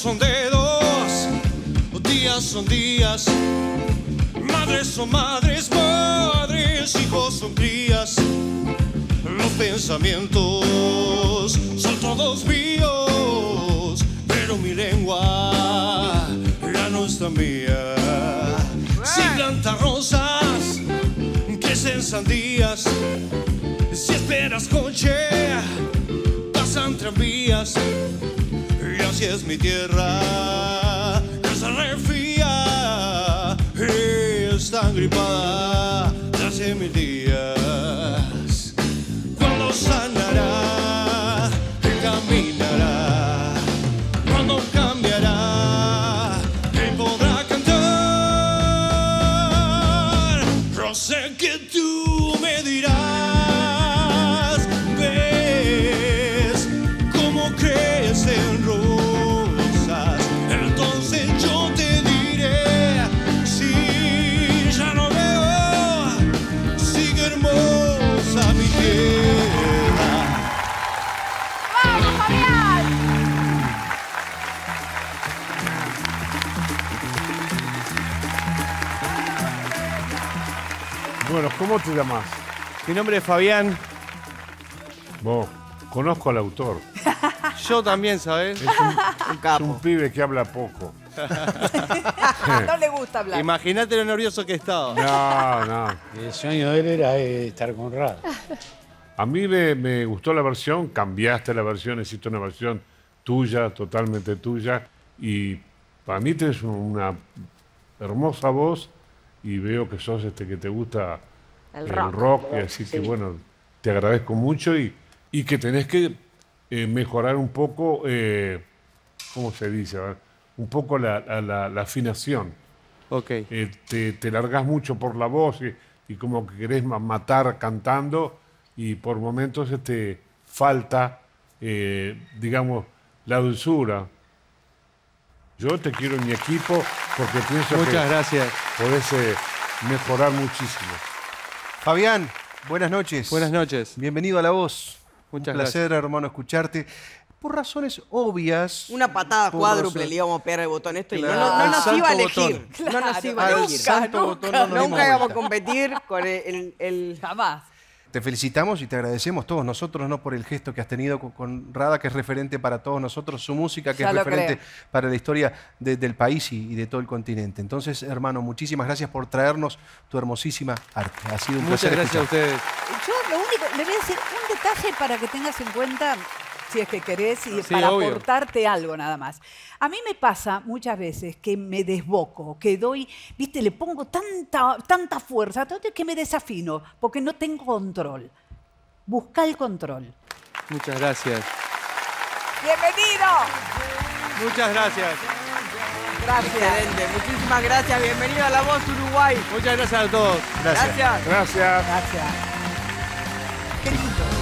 son dedos, días son días, madres son madres, padres, hijos son crías. Los pensamientos son todos míos, pero mi lengua ya no está mía. Si planta rosas, crecen sandías. Si esperas coche, pasan tranvías. Y así es mi tierra, que se refría y está gripada hace mil días. Cuando sanará y caminará, cuando cambiará y podrá cantar. Yo sé que tú me dirás, ¿cómo te llamas? Mi nombre es Fabián. Vos, conozco al autor. Yo también, ¿sabes? Es un capo. Es un pibe que habla poco. No le gusta hablar. Imagínate lo nervioso que he estado. No. El sueño de él era estar con Rad. A mí me gustó la versión, cambiaste la versión, hiciste una versión tuya, totalmente tuya. Y para mí tienes una hermosa voz y veo que sos que te gusta el rock, así que bueno, te agradezco mucho y que tenés que mejorar un poco, ¿cómo se dice? Un poco la afinación. Ok. Te largás mucho por la voz y como que querés matar cantando y por momentos falta, digamos, la dulzura. Yo te quiero en mi equipo porque pienso que podés mejorar muchísimo. Fabián, buenas noches. Buenas noches. Bienvenido a La Voz. Un placer, hermano, escucharte. Por razones obvias... Una patada cuádruple le íbamos a pegar el botón esto y no nos iba a elegir. Claro. No nos iba a elegir. Nunca íbamos a competir con el... Jamás. Te felicitamos y te agradecemos todos nosotros, ¿no?, por el gesto que has tenido con Rada, que es referente para todos nosotros, su música, que es referente para la historia del país y de todo el continente. Entonces, hermano, muchísimas gracias por traernos tu hermosísima arte. Ha sido un placer. Muchas gracias a ustedes. Yo lo único, le voy a decir un detalle para que tengas en cuenta, si es que querés, y para aportarte algo nada más. A mí me pasa muchas veces que me desboco, que doy, viste, le pongo tanta fuerza, que me desafino, porque no tengo control. Busca el control. Muchas gracias. Bienvenido. Muchas gracias. Gracias. Excelente. Muchísimas gracias. Bienvenido a La Voz Uruguay. Muchas gracias a todos. Gracias. Gracias. Gracias. Qué lindo.